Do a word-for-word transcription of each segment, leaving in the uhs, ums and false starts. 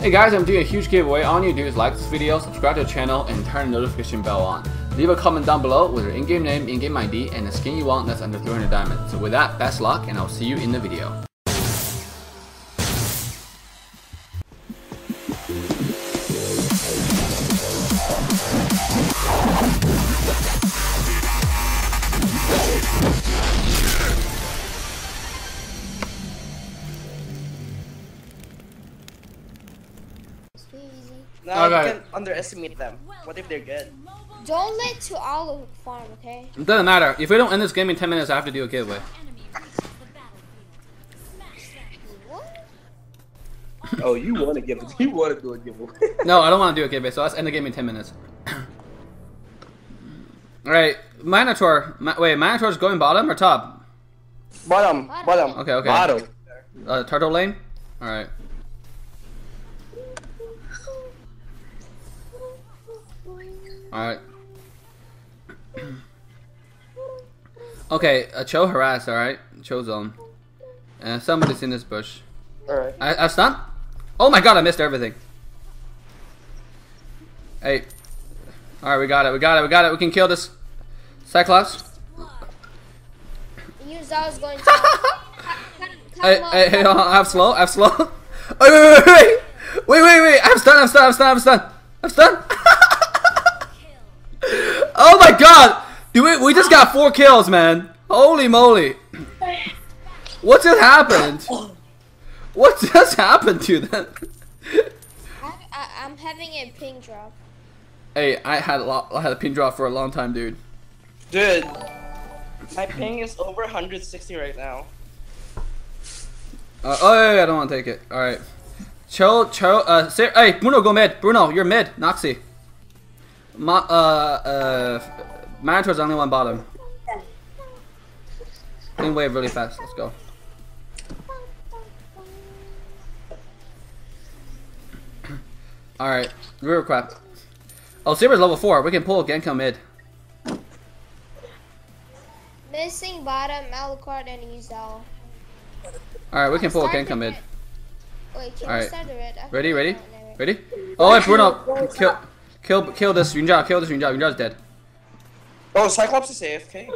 Hey guys, I'm doing a huge giveaway. All you do is like this video, subscribe to the channel, and turn the notification bell on. Leave a comment down below with your in-game name, in-game I D, and the skin you want that's under three hundred diamonds. So with that, best luck, and I'll see you in the video. Now okay. You can underestimate them. What if they're good? Don't let two olive farm, okay? It doesn't matter. If we don't end this game in ten minutes, I have to do a giveaway. Oh, you want to give? You want to do a giveaway? No, I don't want to do a giveaway. So let's end the game in ten minutes. All right, Minotaur. Ma wait, Minotaur's going bottom or top? Bottom. Bottom. Okay. Okay. Bottom. Uh, turtle lane. All right. Alright. Okay, a Cho harass, alright? Cho zone. And uh, somebody's in this bush. Alright. I, I stunned? Oh my god, I missed everything. Hey. Alright, we got it, we got it, we got it. We can kill this Cyclops. You I was going to. Hey, hey, hey, I'm slow, I'm slow. Wait, wait, wait, wait. Wait, wait, wait. I'm stunned, I'm stunned, I'm stunned, I'm stunned. I'm stunned. Oh my god! Dude, we, we just got four kills, man. Holy moly. What just happened? What just happened to them? I, I, I'm having a pin drop. Hey, I had a lot, I had a pin drop for a long time, dude. Dude, my ping is over one hundred sixty right now. Uh, oh, yeah, yeah, I don't want to take it. Alright. Cho, Cho, uh, Sarah, hey, Bruno, go mid. Bruno, you're mid. Noxie. Ma uh, uh, Minotaur's only one bottom. Clean wave really fast. Let's go. Alright. River crap. Oh, Saber's level four. We can pull Genko mid. Missing bottom, Alucard, and Ezell. Alright, we can pull Genko mid. Wait, can we start the red? Ready, ready? Ready? Oh, wait, Bruno. Kill. Kill, kill this Yunjia, kill this Yunjia, Yunjia's dead. Oh, Cyclops is A F K.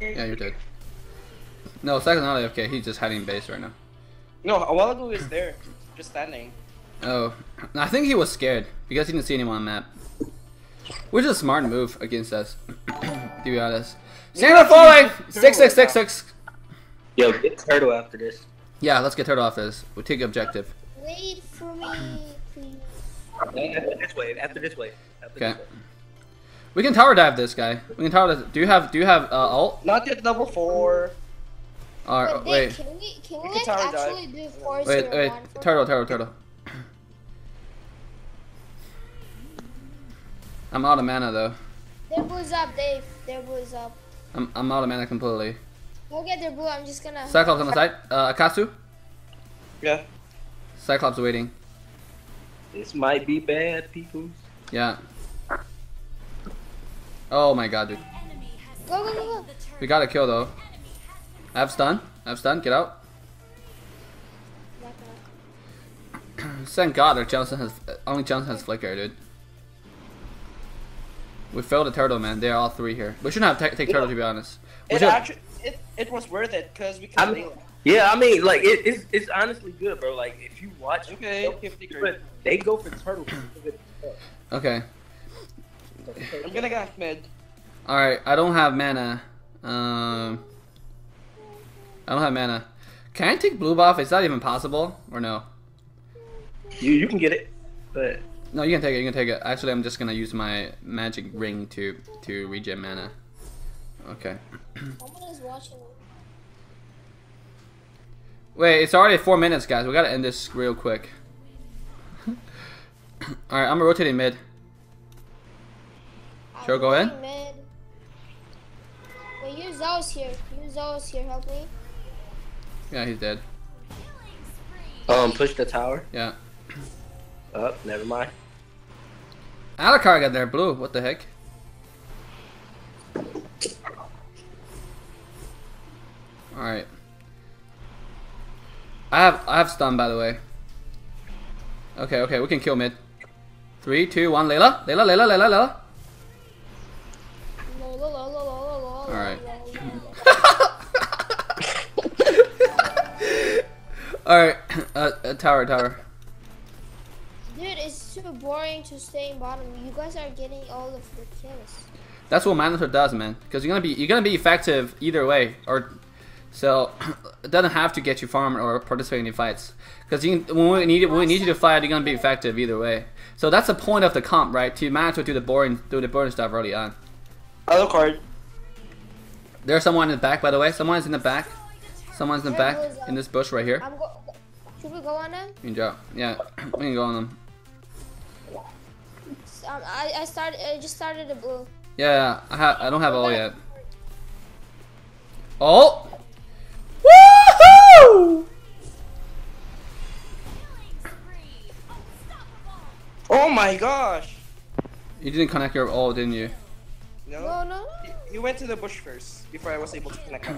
Yeah, you're dead. No, Cyclops not A F K, he's just hiding base right now. No, a while ago he was there, just standing. Oh, I think he was scared, because he didn't see anyone on the map. Which is a smart move against us, to be honest. Santa falling! six six six six! Yo, get Turtle after this. Yeah, let's get Turtle after this. We'll take objective. Wait for me, please. After this wave, after this wave. After okay. This wave. We can tower dive this guy. We can tower dive. Do you have, do you have uh, ult? Not yet level four. Alright, wait. Can we, can we, we like can actually dive. do four Wait, wait. Turtle, turtle, turtle. I'm out of mana though. Their blue's up, Dave. Their blue's up. I'm, I'm out of mana completely. Go get their blue, I'm just gonna... Cyclops on the side. Uh, Akatsu? Yeah. Cyclops waiting. This might be bad, people. Yeah. Oh my god, dude. Go, go, go, go. We got a kill, though. I have stun. I have stun. Get out. Thank god our Johnson has... Only Johnson has flicker, dude. We failed a turtle, man. They are all three here. We shouldn't have take turtle, to be honest. We it, actually, it, it was worth it, because we could... Yeah, I mean, like it, it's it's honestly good, bro. Like if you watch, okay, but they go for turtle. Okay. I'm gonna go mid. All right, I don't have mana. Um, I don't have mana. Can I take blue buff? Is that even possible or no? You you can get it, but no, you can take it. You can take it. Actually, I'm just gonna use my magic ring to to regen mana. Okay. Someone is watching. Wait, it's already four minutes, guys. We gotta end this real quick. All right, I'm rotating mid. Sure, go ahead. Mid. Wait, use those here. Use those here. Help me. Yeah, he's dead. Um, push the tower. Yeah. Oh, never mind. Alucard got there, blue. What the heck? All right. I have I have stun, by the way. Okay, okay, we can kill mid. Three, two, one, Layla, Layla, Layla, Layla, Layla. Alright. Alright, uh, uh, tower, tower. Dude, it's so boring to stay in bottom. You guys are getting all of the kills. That's what Minotaur does, man. Because you're gonna be you're gonna be effective either way, or so it doesn't have to get you farm or participate in any fights. Because you can, when we need when we need you to fight, you're gonna be effective either way. So that's the point of the comp, right? To Minotaur do the boring do the boring stuff early on. Other card. There's someone in the back, by the way. Someone's in the back. Someone's in the back in this bush right here. I'm go Should we go on them? You can go. Yeah, we can go on them. Um, I I started. I just started the blue. Yeah, I ha I don't have all yet. Oh! Woohoo! Oh my gosh! You didn't connect your all, didn't you? No. No, no. You went to the bush first before I was able to connect.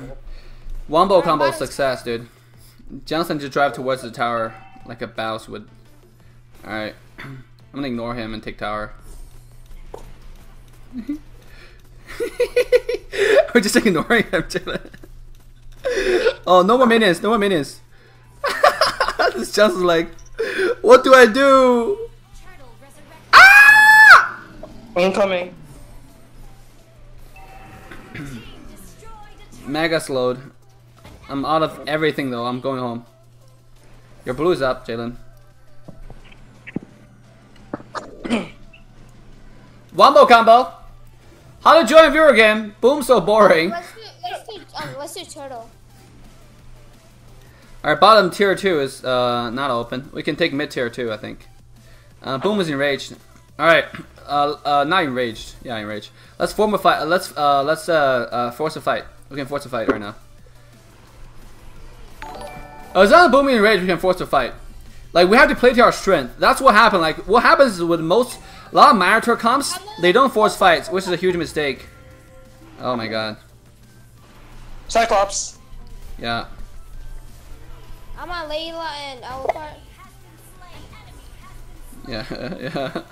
Wombo combo success, dude. Johnson just drive towards the tower like a Bouse would. All right, I'm gonna ignore him and take tower. We're just ignoring him. Oh, no more minions, no more minions. This just like, what do I do? Ah! Incoming. Mega slowed. I'm out of everything though. I'm going home. Your blue is up, Jalen. Wombo combo. How to join a viewer game? Boom, so boring. Let's do, let's do, um, let's do turtle. Alright, bottom tier two is uh, not open. We can take mid tier two, I think. Uh, Boom is enraged. Alright, uh, uh, not enraged. Yeah, enraged. Let's form a fight. Let's uh, let's uh, uh, force a fight. We can force a fight right now. As long as Boom is enraged, we can force a fight. Like, we have to play to our strength. That's what happened. Like, what happens is with most. A lot of Minotaur comps, they don't force fights, which is a huge mistake. Oh my god. Cyclops. Yeah. I'm on Layla and Alpha. Yeah, yeah.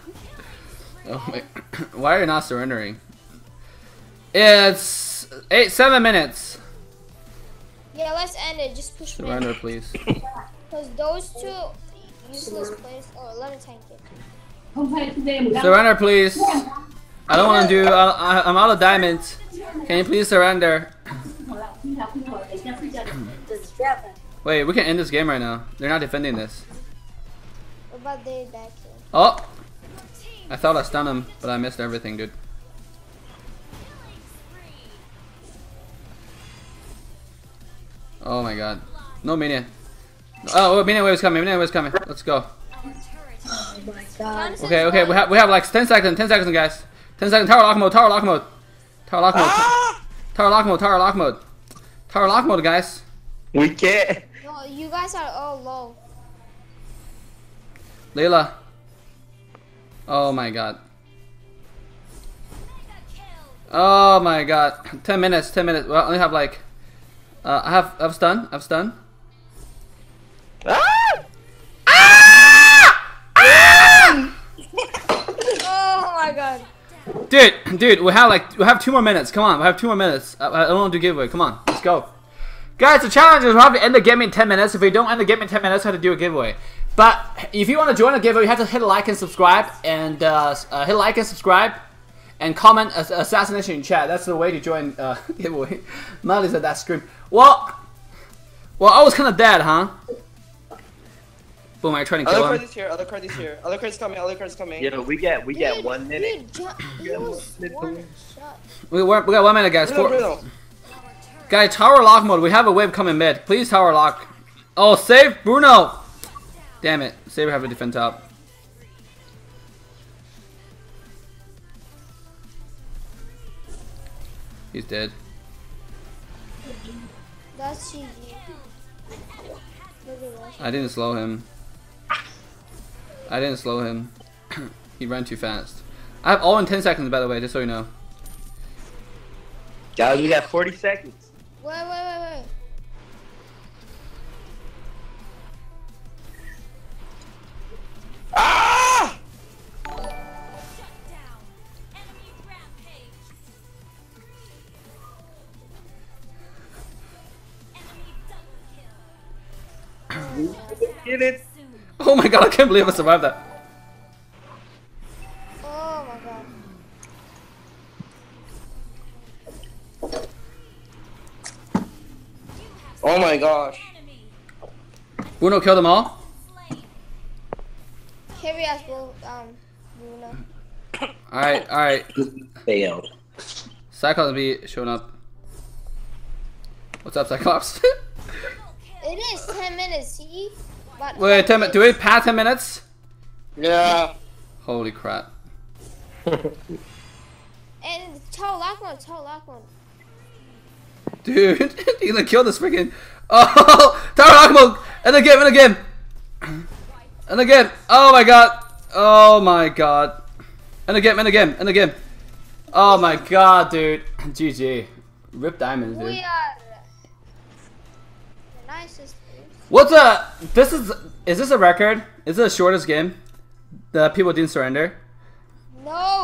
Oh my. Why are you not surrendering? It's eight, seven minutes. Yeah, let's end it. Just push. Surrender, please. Because those two useless players. Oh, let me tank it. Surrender, please. I don't want to do. I, I, I'm out of diamonds. Can you please surrender? Wait, we can end this game right now. They're not defending this. Oh, I thought I stunned him, but I missed everything, dude. Oh my god, no minion. Oh, minion wave is coming. Minion wave is coming. Let's go. Oh my god. Okay, okay, we have we have like ten seconds, ten seconds, guys. ten seconds, tower lock mode, tower lock mode. Tower lock mode. Ah! Tower lock mode, tower lock mode. Tower lock mode, guys. We can't. No, you guys are all low. Layla. Oh my god. Oh my god. ten minutes, ten minutes. Well, I only have like uh I have I've stun, I've stun. Ah! Dude, dude, we have like we have two more minutes. Come on, we have two more minutes. I, I don't want to do giveaway. Come on, let's go, guys. The challenge is we have to end the game in ten minutes. If we don't end the game in ten minutes, we have to do a giveaway. But if you want to join a giveaway, you have to hit a like and subscribe, and uh, uh, hit a like and subscribe, and comment uh, assassination in chat. That's the way to join uh, giveaway. Molly's at that scream. Well, well, I was kind of dead, huh? Boom, I tried to kill him. Other card is here, other card is here. Other card's coming, other card's coming. Yeah, we get we dude, get one minute. Dude, we, get one minute. One we, were, we got one minute, guys. Four. Guys, tower lock mode. We have a wave coming mid. Please tower lock. Oh, save Bruno. Damn it. Save have a defend top. He's dead. That's G G. I didn't slow him. I didn't slow him. He ran too fast. I have all in ten seconds, by the way, just so you know. Guys, we got forty seconds. Wait, wait, wait, wait. Get it! Oh my god, I can't believe I survived that. Oh my god. Oh my gosh. Bruno, kill them all? Carry us, um, Bruno. Alright, alright. Failed. Cyclops be showing up. What's up, Cyclops? It is ten minutes, see? About Wait, ten minutes. Do we pass ten minutes? Yeah. Holy crap. And tall lock one, tall lock one. Dude, you gonna kill this freaking. Oh, Tower Lockmo! And again, and again! And again! Oh my god! Oh my god! And again, and again, and again! Oh my god, dude! G G. Rip diamonds, dude. We are the nicest. What's up? This is. Is this a record? Is this the shortest game? The people didn't surrender? No!